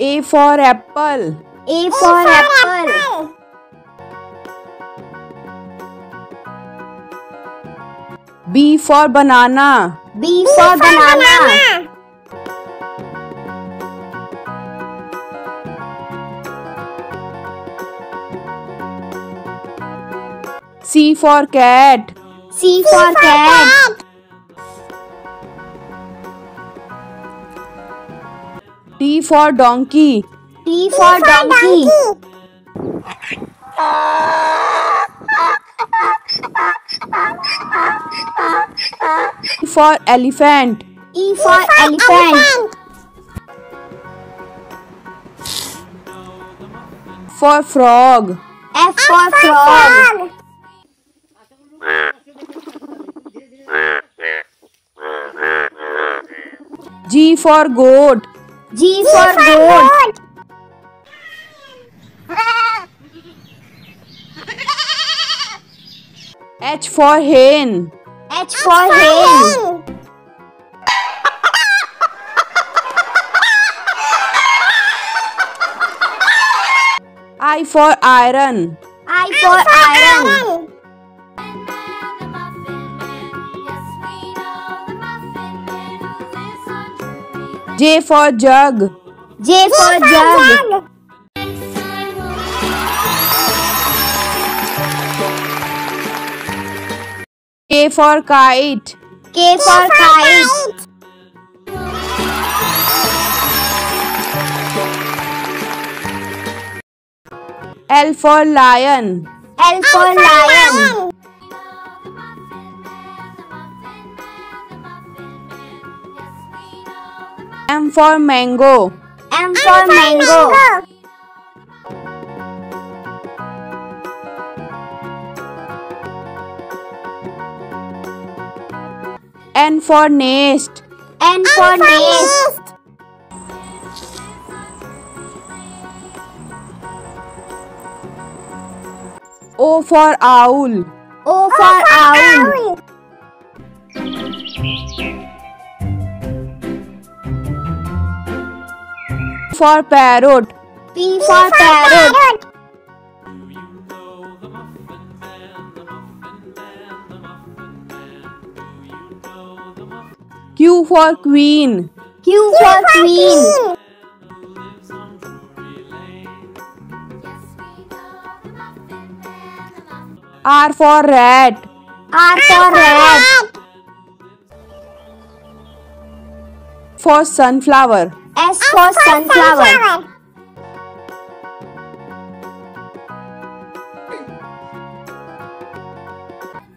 A for apple. A for apple. B for banana. B for banana. C for cat. C for cat. D for donkey. D for donkey. E for elephant. E for elephant. F for frog. F for frog. G for goat. G for goat. H for hen. H for hen. I for iron. I for iron. J for jug. J for jug. K for kite. K for kite. L for lion. L for lion. M for mango. M for mango. N for nest. N for nest. O for owl. O for owl. P for parrot. P for parrot. Q for queen. Q for queen. R for rat. R for rat. For sunflower. S for sunflower.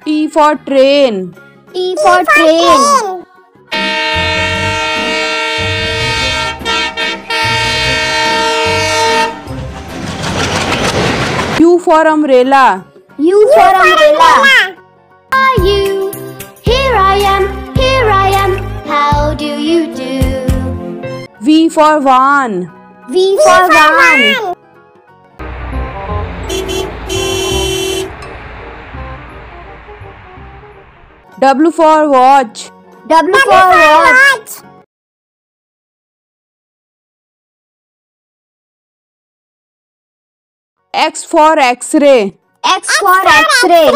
T for train. T for train. U for umbrella. U for umbrella. Are you? Here I am. Here I am. How do you do? V for van. V for van. W for watch. W for watch. X for X-ray. X for X-ray.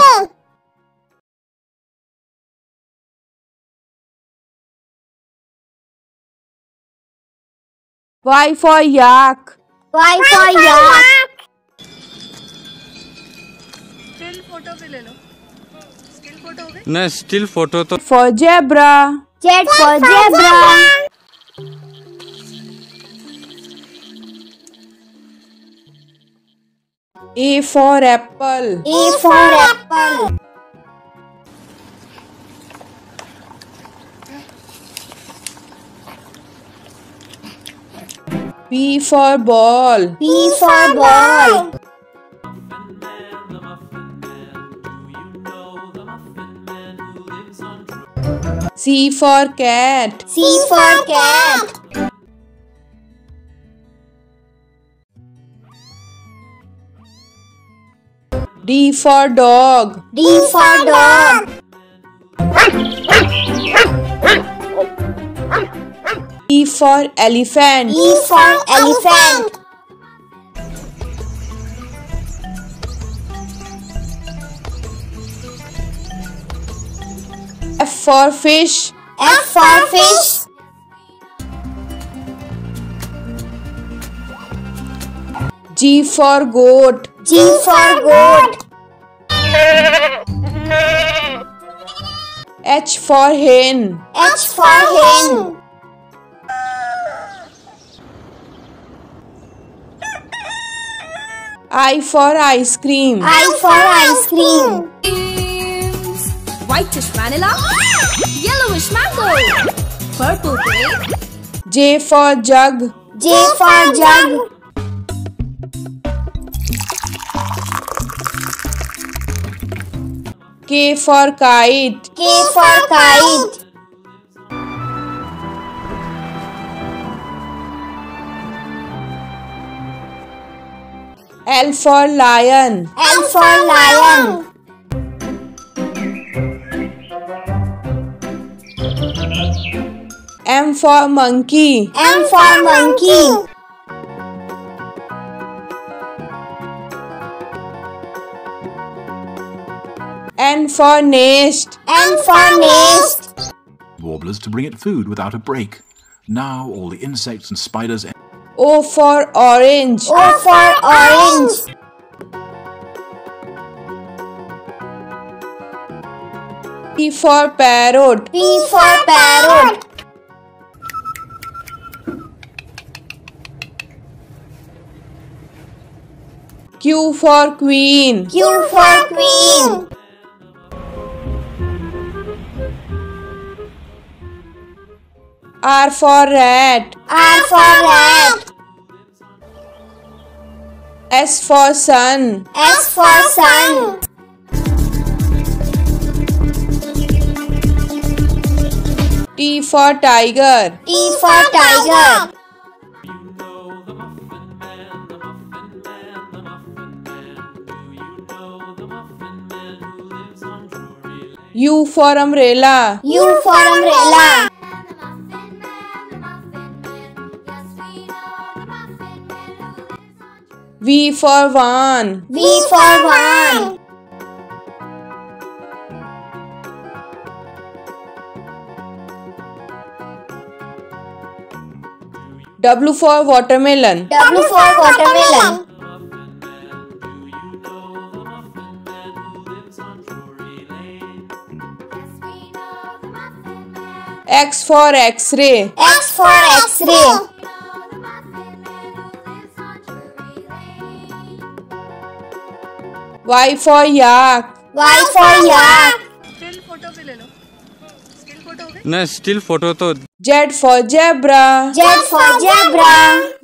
Y for yak. Y for yak. Still photo भी ले लो. Still photo हो गई? नहीं, still photo तो. For zebra. Z for zebra. A for apple. A for apple. B for ball. B for ball. C for cat. C for cat. D for dog. D for dog. E for elephant. E for elephant. for fish. F for fish. G for goat. G for goat. H for hen. H for hen. I for ice cream. I for ice cream. Whitish vanilla, yellowish mango, purple grape. J for jug. J for jug. K for kite. K for kite. L for lion. L for lion. M for monkey. M for monkey. N for nest. N for nest. Warblers to bring it food without a break. Now all the insects and spiders. O for orange. O for orange. P for parrot. P for parrot. Q for queen. Q for queen. R for rat. R for rat. S for sun. S for sun. T for tiger. T for tiger. U for umbrella. U for umbrella. V for van. V for van. W for watermelon. W for watermelon. X for X-ray. X for X-ray. Y for yak. Y for yak. Still photo पे ले लो. Still photo. No, still photo तो. Z for zebra. Z for zebra.